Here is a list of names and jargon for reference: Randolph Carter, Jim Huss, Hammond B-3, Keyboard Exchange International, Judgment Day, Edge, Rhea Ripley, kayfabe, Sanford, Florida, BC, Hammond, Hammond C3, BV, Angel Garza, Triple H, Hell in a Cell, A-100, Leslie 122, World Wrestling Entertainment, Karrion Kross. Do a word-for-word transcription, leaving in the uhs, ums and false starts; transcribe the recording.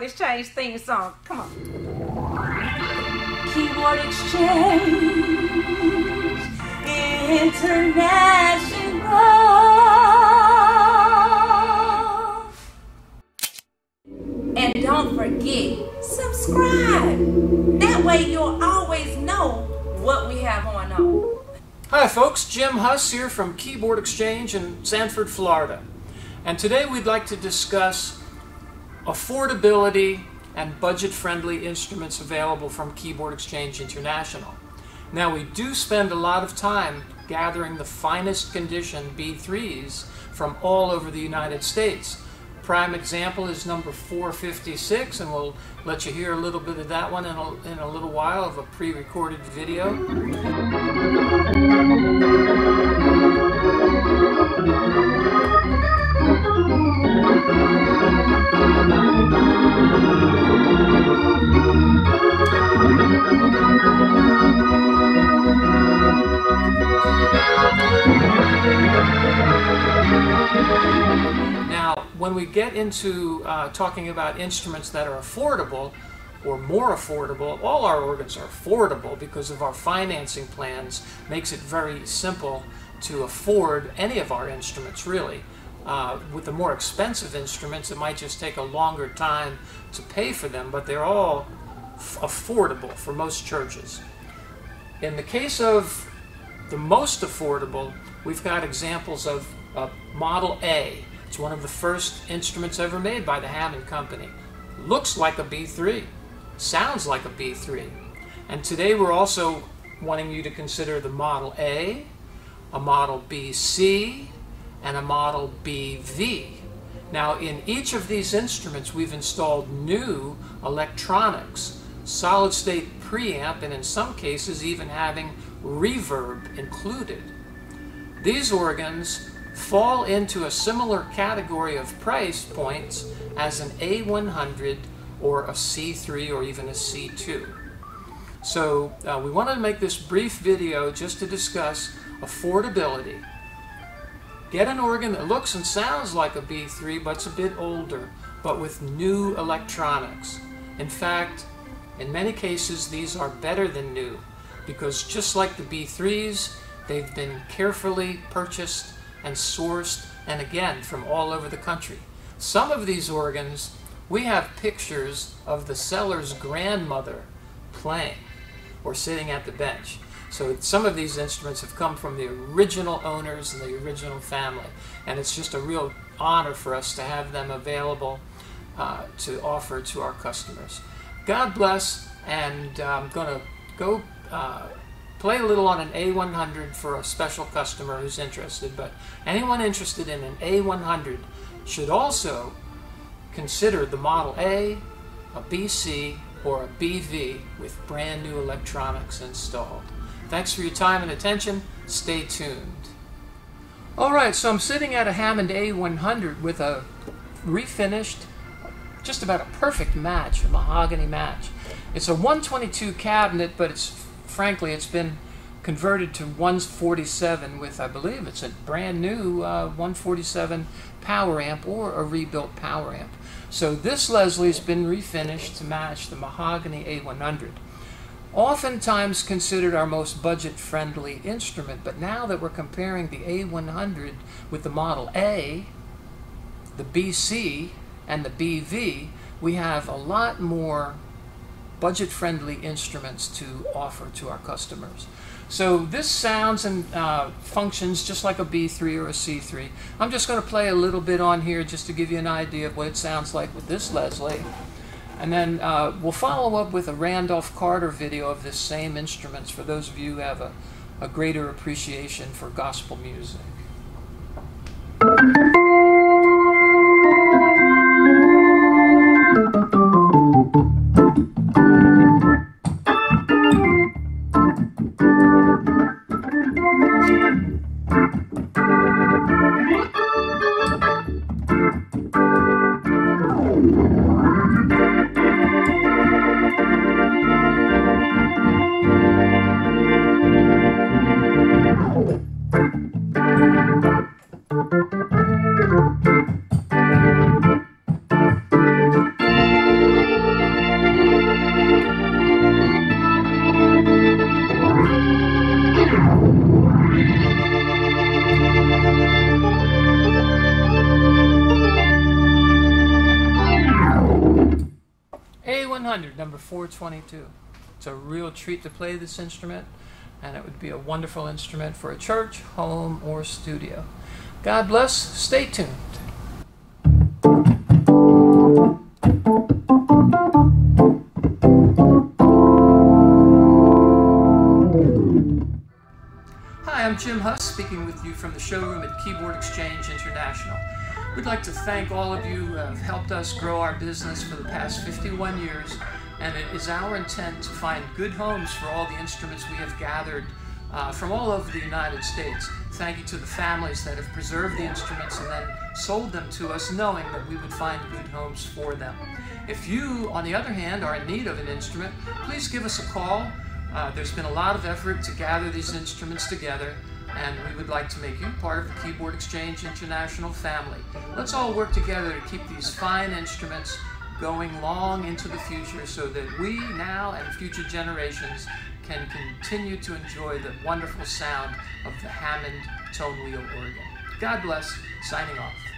Exchange theme song. Come on. Keyboard Exchange International. And don't forget, subscribe. That way you'll always know what we have going on. Hi folks, Jim Huss here from Keyboard Exchange in Sanford, Florida. And today we'd like to discuss affordability and budget-friendly instruments available from Keyboard Exchange International. Now, we do spend a lot of time gathering the finest condition B threes from all over the United States. Prime example is number four fifty-six, and we'll let you hear a little bit of that one in a, in a little while of a pre-recorded video. Now, when we get into uh, talking about instruments that are affordable or more affordable, all our organs are affordable because of our financing plans. Makes it very simple to afford any of our instruments, really. Uh, with the more expensive instruments, it might just take a longer time to pay for them, but they're all f affordable for most churches. In the case of the most affordable, we've got examples of uh, Model A. It's one of the first instruments ever made by the Hammond company. Looks like a B three, sounds like a B three. And today we're also wanting you to consider the Model A, a Model B C, and a Model B V. Now, in each of these instruments we've installed new electronics, solid-state preamp, and in some cases even having reverb included. These organs fall into a similar category of price points as an A one hundred or a C three or even a C two. So uh, we wanted to make this brief video just to discuss affordability. Get an organ that looks and sounds like a B three, but it's a bit older, but with new electronics. In fact, in many cases, these are better than new, because just like the B threes, they've been carefully purchased and sourced, and again, from all over the country. Some of these organs, we have pictures of the seller's grandmother playing or sitting at the bench. So some of these instruments have come from the original owners and the original family, and it's just a real honor for us to have them available uh, to offer to our customers. God bless, and uh, I'm going to go uh, play a little on an A one hundred for a special customer who's interested, but anyone interested in an A one hundred should also consider the Model A, a B C, or a B V with brand new electronics installed. Thanks for your time and attention. Stay tuned. All right, so I'm sitting at a Hammond A one hundred with a refinished, just about a perfect match, a mahogany match. It's a one twenty-two cabinet, but it's frankly, it's been converted to one forty-seven with, I believe it's a brand new uh, one forty-seven power amp or a rebuilt power amp. So this Leslie's been refinished to match the mahogany A one hundred. Oftentimes considered our most budget-friendly instrument, but now that we're comparing the A one hundred with the Model A, the B C, and the B V, we have a lot more budget-friendly instruments to offer to our customers. So this sounds and uh, functions just like a B three or a C three. I'm just going to play a little bit on here just to give you an idea of what it sounds like with this Leslie. And then uh, we'll follow up with a Randolph Carter video of this same instruments for those of you who have a, a greater appreciation for gospel music. A one hundred, number four twenty-two. It's a real treat to play this instrument, and it would be a wonderful instrument for a church, home, or studio. God bless. Stay tuned. Hi, I'm Jim Huss, speaking with you from the showroom at Keyboard Exchange International. We'd like to thank all of you who have helped us grow our business for the past fifty-one years, and it is our intent to find good homes for all the instruments we have gathered uh, from all over the United States. Thank you to the families that have preserved the instruments and then sold them to us, knowing that we would find good homes for them. If you, on the other hand, are in need of an instrument, please give us a call. Uh, there's been a lot of effort to gather these instruments together, and we would like to make you part of the Keyboard Exchange International family. Let's all work together to keep these fine instruments going long into the future so that we now and future generations can continue to enjoy the wonderful sound of the Hammond tone wheel organ. God bless. Signing off.